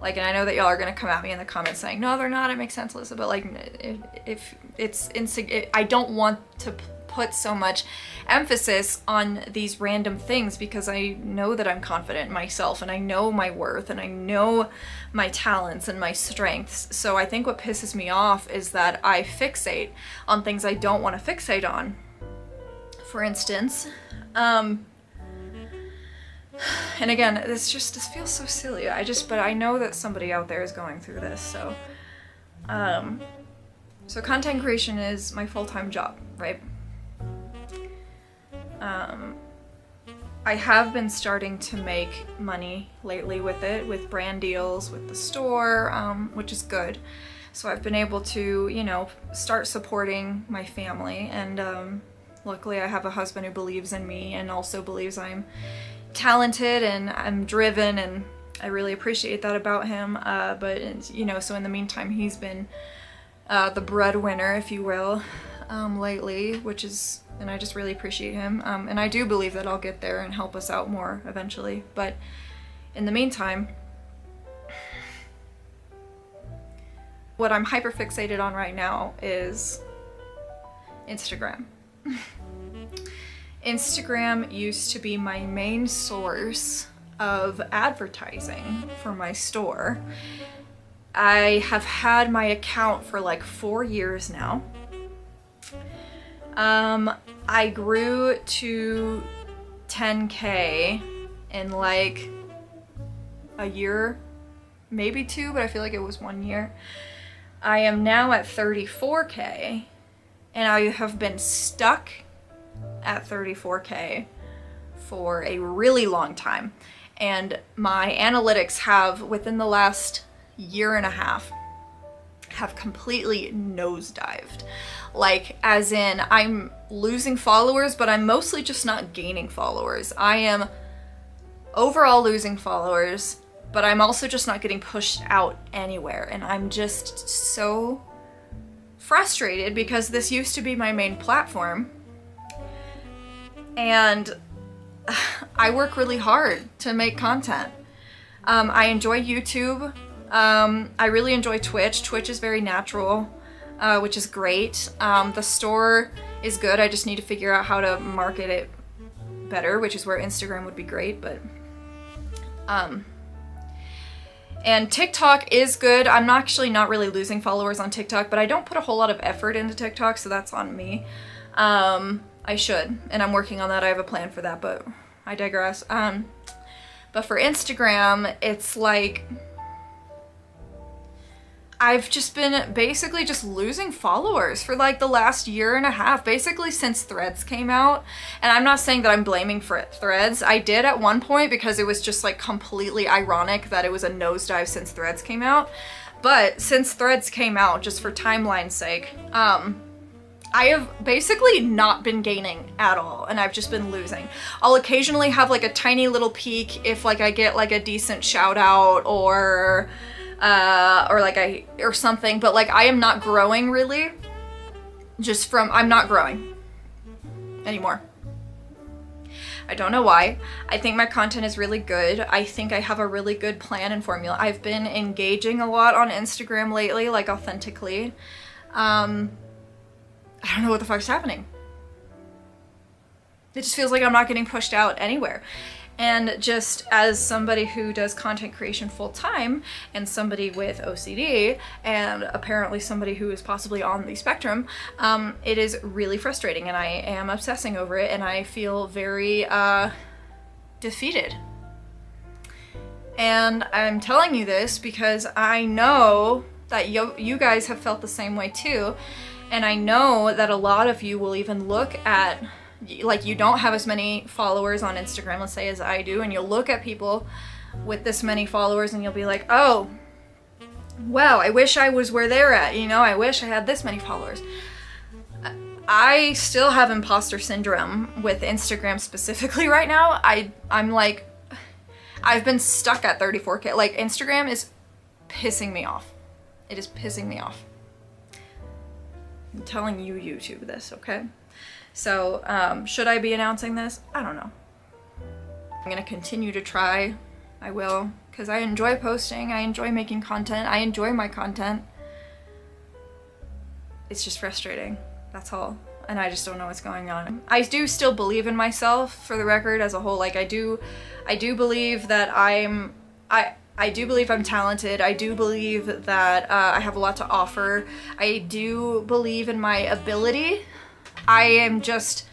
Like, and I know that y'all are gonna come at me in the comments saying, no, they're not, it makes sense, Alyssa, but like, if, if it's insig- I don't want to put so much emphasis on these random things because I know that I'm confident in myself and I know my worth and I know my talents and my strengths. So I think what pisses me off is that I fixate on things I don't want to fixate on. For instance, um, and again, this just, this feels so silly. I just, but I know that somebody out there is going through this, so. Um, so content creation is my full-time job, right? Um, I have been starting to make money lately with it, with brand deals, with the store, um, which is good. So I've been able to, you know, start supporting my family, and um, luckily I have a husband who believes in me and also believes I'm talented and I'm driven, and I really appreciate that about him. Uh, but, you know, so in the meantime he's been uh, the breadwinner, if you will, um, lately, which is, and I just really appreciate him. Um, and I do believe that I'll get there and help us out more eventually. But in the meantime, what I'm hyper fixated on right now is Instagram. Instagram used to be my main source of advertising for my store. I have had my account for like four years now. Um, I grew to ten K in like a year, maybe two, but I feel like it was one year. I am now at thirty-four K, and I have been stuck at thirty-four K for a really long time. And my analytics have, within the last year and a half, have completely nosedived. Like, as in, I'm losing followers, but I'm mostly just not gaining followers. I am overall losing followers, but I'm also just not getting pushed out anywhere. And I'm just so frustrated because this used to be my main platform. And I work really hard to make content. Um, I enjoy YouTube. Um, I really enjoy Twitch. Twitch is very natural, uh, which is great. Um, the store is good. I just need to figure out how to market it better, which is where Instagram would be great, but, um, and TikTok is good. I'm not actually not really losing followers on TikTok, but I don't put a whole lot of effort into TikTok, so that's on me. Um, I should, and I'm working on that. I have a plan for that, but I digress. Um, but for Instagram, it's like, I've just been basically just losing followers for like the last year and a half, basically since Threads came out. And I'm not saying that I'm blaming for it, Threads. I did at one point because it was just like completely ironic that it was a nosedive since Threads came out. But since Threads came out, just for timeline's sake, um, I have basically not been gaining at all, and I've just been losing. I'll occasionally have like a tiny little peak if like I get like a decent shout out or uh or like I or something, but like I am not growing really just from I'm not growing anymore. I don't know why. I think my content is really good. I think I have a really good plan and formula. I've been engaging a lot on Instagram lately, like authentically. um I don't know what the fuck's happening. It just feels like I'm not getting pushed out anywhere. And just as somebody who does content creation full-time, and somebody with O C D, and apparently somebody who is possibly on the spectrum, um, it is really frustrating, and I am obsessing over it, and I feel very uh, defeated. And I'm telling you this because I know that yo you guys have felt the same way too, and I know that a lot of you will even look at, like, you don't have as many followers on Instagram, let's say, as I do, and you'll look at people with this many followers and you'll be like, oh, well, I wish I was where they're at, you know, I wish I had this many followers. I still have imposter syndrome with Instagram specifically right now. I, I'm like, I've been stuck at thirty-four K. Like, Instagram is pissing me off. It is pissing me off. I'm telling you, YouTube, this, okay? So, um, should I be announcing this? I don't know. I'm gonna continue to try. I will, because I enjoy posting, I enjoy making content, I enjoy my content. It's just frustrating, that's all. And I just don't know what's going on. I do still believe in myself, for the record, as a whole. Like, I do, I do believe that I'm, I, I do believe I'm talented. I do believe that uh, I have a lot to offer. I do believe in my ability. I am just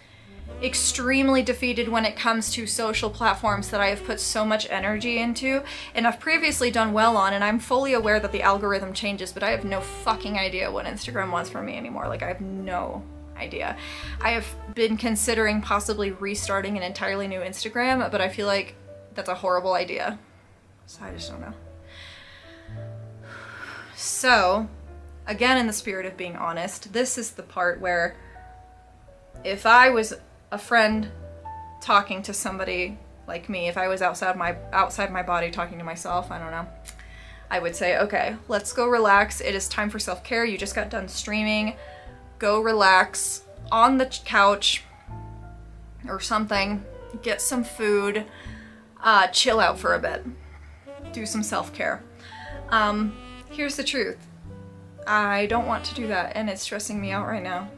extremely defeated when it comes to social platforms that I have put so much energy into and I've previously done well on, and I'm fully aware that the algorithm changes, but I have no fucking idea what Instagram wants from me anymore. Like, I have no idea. I have been considering possibly restarting an entirely new Instagram, but I feel like that's a horrible idea. So I just don't know. So, again, in the spirit of being honest, this is the part where if I was a friend talking to somebody like me, if I was outside my outside my body talking to myself, I don't know, I would say, okay, let's go relax. It is time for self-care. You just got done streaming. Go relax on the couch or something. Get some food. Uh, chill out for a bit. Do some self-care. Um, here's the truth. I don't want to do that, and it's stressing me out right now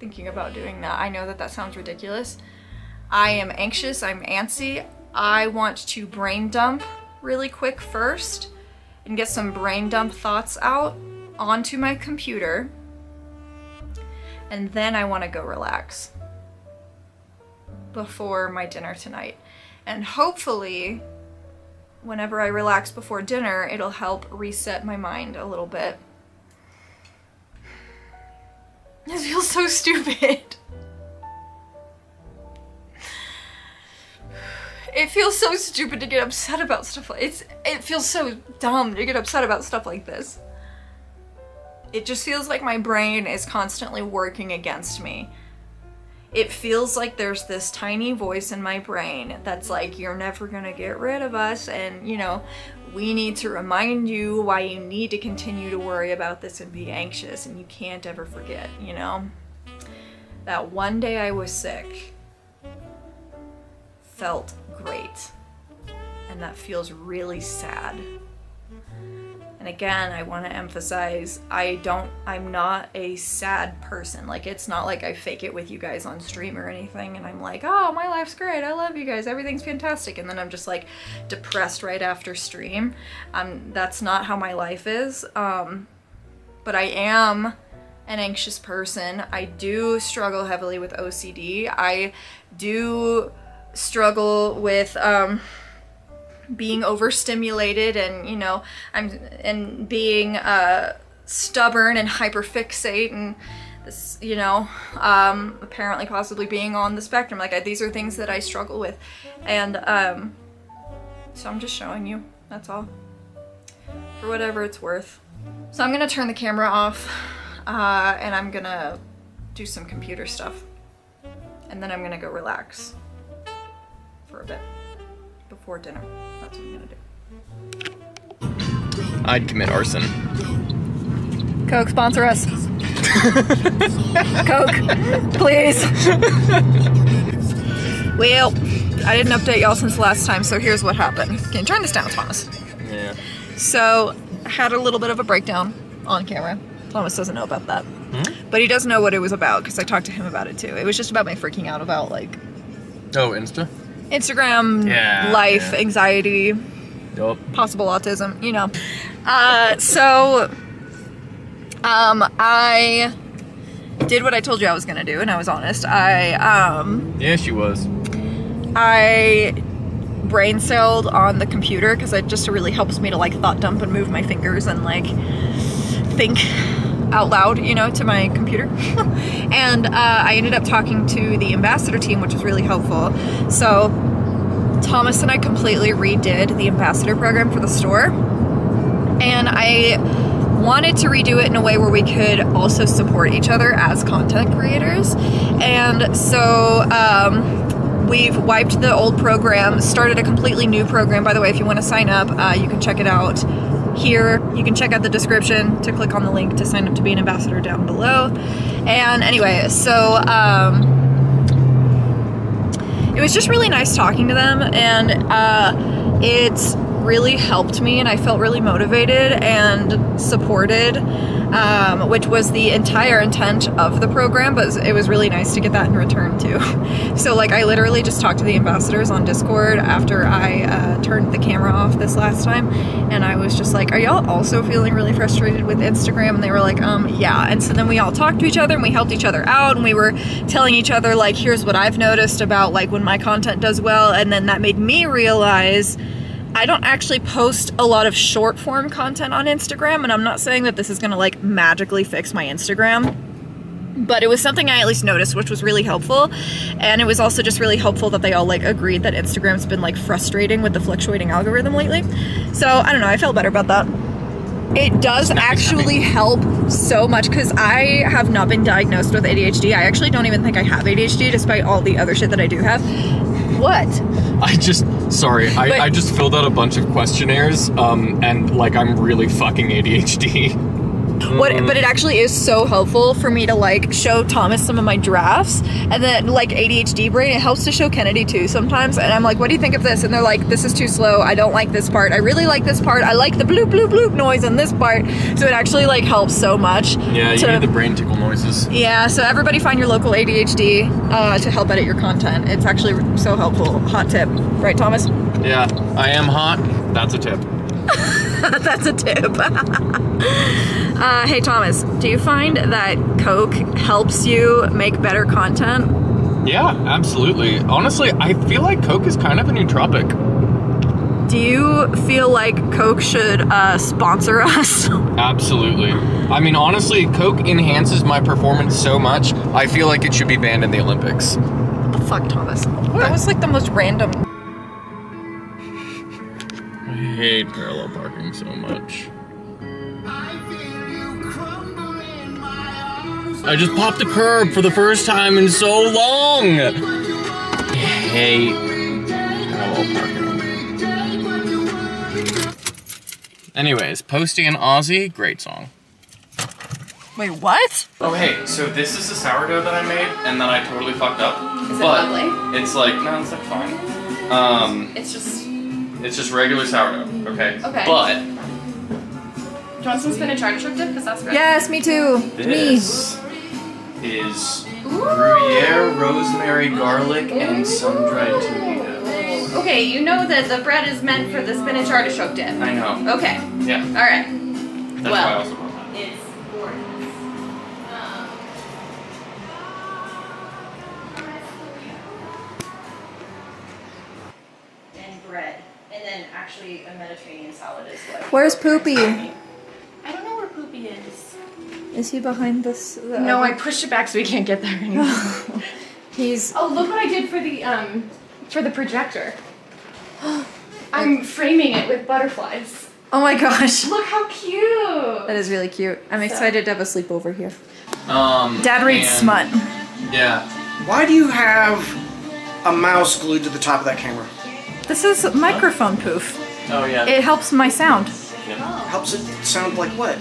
thinking about doing that. I know that that sounds ridiculous. I am anxious. I'm antsy. I want to brain dump really quick first and get some brain dump thoughts out onto my computer, and then I want to go relax before my dinner tonight. And hopefully, whenever I relax before dinner, it'll help reset my mind a little bit. This feels so stupid. It feels so stupid to get upset about stuff like it's. It feels so dumb to get upset about stuff like this. It just feels like my brain is constantly working against me. It feels like there's this tiny voice in my brain that's like, you're never gonna get rid of us, and you know, we need to remind you why you need to continue to worry about this and be anxious, and you can't ever forget, you know? That one day I was sick felt great, and that feels really sad. And again, I want to emphasize, I don't, I'm not a sad person. Like, it's not like I fake it with you guys on stream or anything and I'm like, oh, my life's great, I love you guys, everything's fantastic, and then I'm just like depressed right after stream. Um, that's not how my life is. Um, but I am an anxious person. I do struggle heavily with O C D. I do struggle with, um, being overstimulated, and you know, I'm and being uh, stubborn and hyperfixate, and this, you know, um, apparently possibly being on the spectrum. Like I, these are things that I struggle with, and um, so I'm just showing you. That's all, for whatever it's worth. So I'm gonna turn the camera off, uh, and I'm gonna do some computer stuff, and then I'm gonna go relax for a bit before dinner. That's what I'm gonna do. I'd commit arson. Coke, sponsor us. Coke, please. Well, I didn't update y'all since last time, so here's what happened. Can you turn this down, Thomas? Yeah. So, I had a little bit of a breakdown on camera. Thomas doesn't know about that. Hmm? But he does know what it was about, because I talked to him about it too. It was just about my freaking out about, like... Oh, Insta? Instagram, yeah, life, yeah. Anxiety, yep. Possible autism, you know. Uh, so um, I did what I told you I was going to do, and I was honest. I um, Yeah, she was. I brain sailed on the computer because it just really helps me to like thought dump and move my fingers and like think out loud, you know, to my computer. And uh, I ended up talking to the ambassador team, which was really helpful. So Thomas and I completely redid the ambassador program for the store, and I wanted to redo it in a way where we could also support each other as content creators. And so um, we've wiped the old program, started a completely new program. By the way, if you want to sign up, uh, you can check it out here. You can check out the description to click on the link to sign up to be an ambassador down below. And anyway, so um, it was just really nice talking to them, and uh, it's really helped me, and I felt really motivated and supported, um, which was the entire intent of the program, but it was really nice to get that in return too. So like I literally just talked to the ambassadors on Discord after I uh, turned the camera off this last time, and I was just like, are y'all also feeling really frustrated with Instagram? And they were like, um yeah. And so then we all talked to each other, and we helped each other out, and we were telling each other like, here's what I've noticed about like when my content does well, and then that made me realize I don't actually post a lot of short form content on Instagram, and I'm not saying that this is gonna like magically fix my Instagram, But it was something I at least noticed, which was really helpful. And it was also just really helpful that they all like agreed that Instagram's been like frustrating with the fluctuating algorithm lately. So I don't know, I felt better about that. It does actually help so much because I have not been diagnosed with A D H D. I actually don't even think I have A D H D despite all the other shit that I do have. What? I just, sorry, I, but, I just filled out a bunch of questionnaires um, and like I'm really fucking A D H D. What, but it actually is so helpful for me to like show Thomas some of my drafts, and then like A D H D brain, it helps to show Kennedy too sometimes, and I'm like, what do you think of this? And they're like, this is too slow, I don't like this part, I really like this part, I like the bloop bloop bloop noise in this part. So it actually like helps so much. Yeah, you need the brain tickle noises. Yeah, so everybody find your local A D H D uh, to help edit your content. It's actually so helpful. Hot tip, right Thomas? Yeah, I am hot, that's a tip. That's a tip. uh, hey Thomas, do you find that Coke helps you make better content? Yeah, absolutely. Honestly, I feel like Coke is kind of a nootropic. Do you feel like Coke should uh, sponsor us? Absolutely. I mean, honestly, Coke enhances my performance so much, I feel like it should be banned in the Olympics. What the fuck, Thomas? What? That was like the most random... I hate parallel parking so much. I feel you crumble in my arms. I just popped the curb for the first time in so long. I hate parallel parking. Anyways, Posty and Ozzy, great song. Wait, what? Oh hey, so this is the sourdough that I made and that I totally fucked up. Is it but lovely? It's like, no, it's like fine. Um, it's just It's just regular sourdough, okay? Okay. But... Do you want some spinach artichoke dip? Because that's good. Yes, me too. This me. is Gruyere, rosemary, garlic, Ooh. and sun-dried tomatoes. Okay, you know that the bread is meant for the spinach artichoke dip. I know. Okay. Yeah. All right. That's well, why I also want that. It's gorgeous. Um, and bread. And then actually a Mediterranean salad as well. Where's Poopy? I don't know where Poopy is. Is he behind this? The no, oven? I pushed it back so he can't get there anymore. He's. Oh, look what I did for the um for the projector. I'm framing it with butterflies. Oh my gosh! Look how cute. That is really cute. I'm so excited to have a sleepover here. Um. Dad reads smut. Yeah. Why do you have a mouse glued to the top of that camera? This is microphone poof. Oh yeah. It helps my sound. Yeah. Helps it sound like what?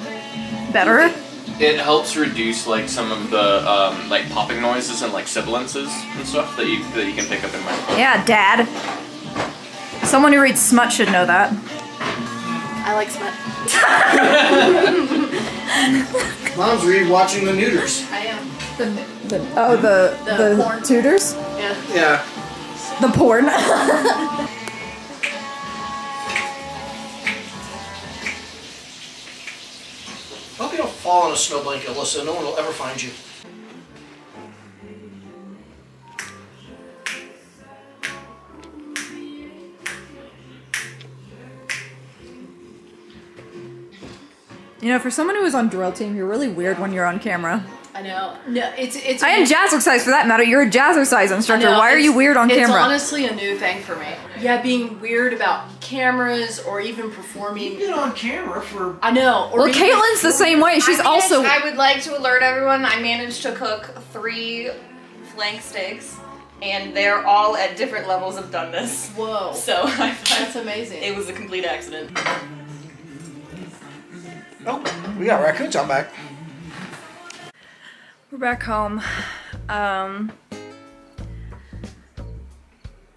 Better? It helps reduce like some of the um, like popping noises and like sibilances and stuff that you that you can pick up in microphone. Yeah, Dad. Someone who reads smut should know that. I like smut. Mom's re-watching the neuters. I am. The, the oh the the, the porn. Tutors? Yeah. Yeah. The porn. Hope you don't fall on a snow blanket, Alyssa. No one will ever find you. You know, for someone who was on drill team, you're really weird when you're on camera. I know. No, it's it's. I am jazzercise for that matter. You're a jazzercise instructor. Know, Why are you weird on it's camera? It's honestly a new thing for me. Yeah, being weird about cameras or even performing. You've been on camera for. I know. Or well, Caitlin's the same way. She's I managed, also. I would like to alert everyone. I managed to cook three flank steaks, and they're all at different levels of doneness. Whoa! So I, that's amazing. It was a complete accident. Oh, we got raccoons on back. We're back home. Um,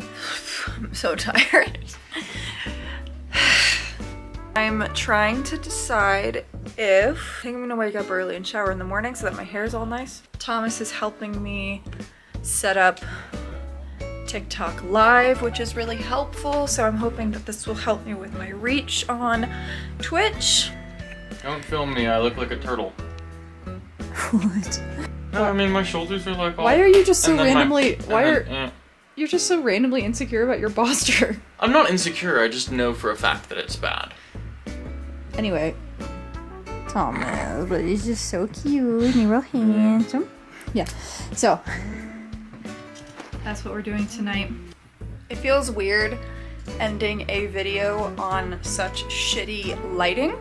I'm so tired. I'm trying to decide if... I think I'm gonna wake up early and shower in the morning so that my hair's all nice. Thomas is helping me set up TikTok Live, which is really helpful. So I'm hoping that this will help me with my reach on Twitch. Don't film me, I look like a turtle. What? No, I mean my shoulders are like all. Why are you just so randomly? My, why then, are eh. you're just so randomly insecure about your posture? I'm not insecure. I just know for a fact that it's bad. Anyway, Thomas, but he's just so cute and you're real handsome. Yeah, so that's what we're doing tonight. It feels weird ending a video on such shitty lighting,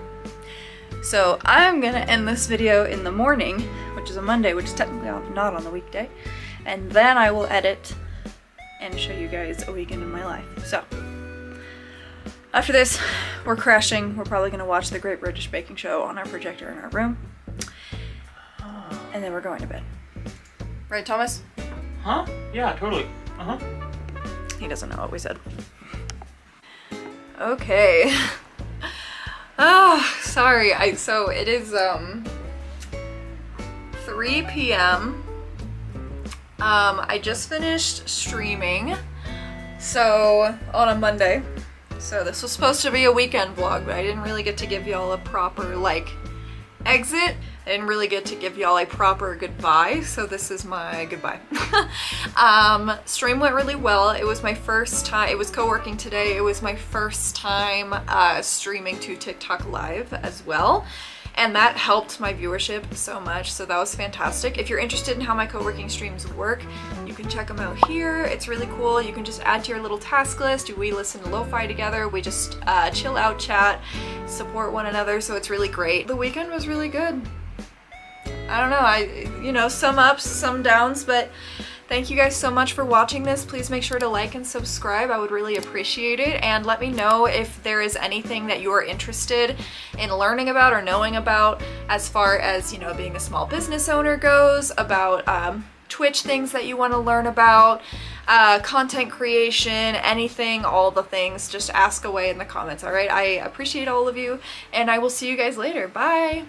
so I'm gonna end this video in the morning, which is a Monday, which is technically not on the weekday, and then I will edit and show you guys a weekend in my life. So after this, we're crashing. We're probably gonna watch the Great British Baking Show on our projector in our room, and then we're going to bed. Right, Thomas? Huh? Yeah, totally. Uh-huh. He doesn't know what we said. Okay. Oh, sorry. I so it is um three P M Um, I just finished streaming, so on a Monday. So this was supposed to be a weekend vlog, but I didn't really get to give y'all a proper, like, exit. I didn't really get to give y'all a proper goodbye, so this is my goodbye. um, stream went really well. It was my first time, it was co-working today, it was my first time uh, streaming to TikTok Live as well. And that helped my viewership so much, so that was fantastic. If you're interested in how my co-working streams work, you can check them out here. It's really cool. You can just add to your little task list. We listen to lo-fi together. We just uh, chill out, chat, support one another, so it's really great. The weekend was really good. I don't know, I, you know, some ups, some downs, but thank you guys so much for watching this. Please make sure to like and subscribe. I would really appreciate it. And let me know if there is anything that you are interested in learning about or knowing about as far as, you know, being a small business owner goes, about um, Twitch things that you want to learn about, uh, content creation, anything, all the things. Just ask away in the comments, all right? I appreciate all of you, and I will see you guys later. Bye!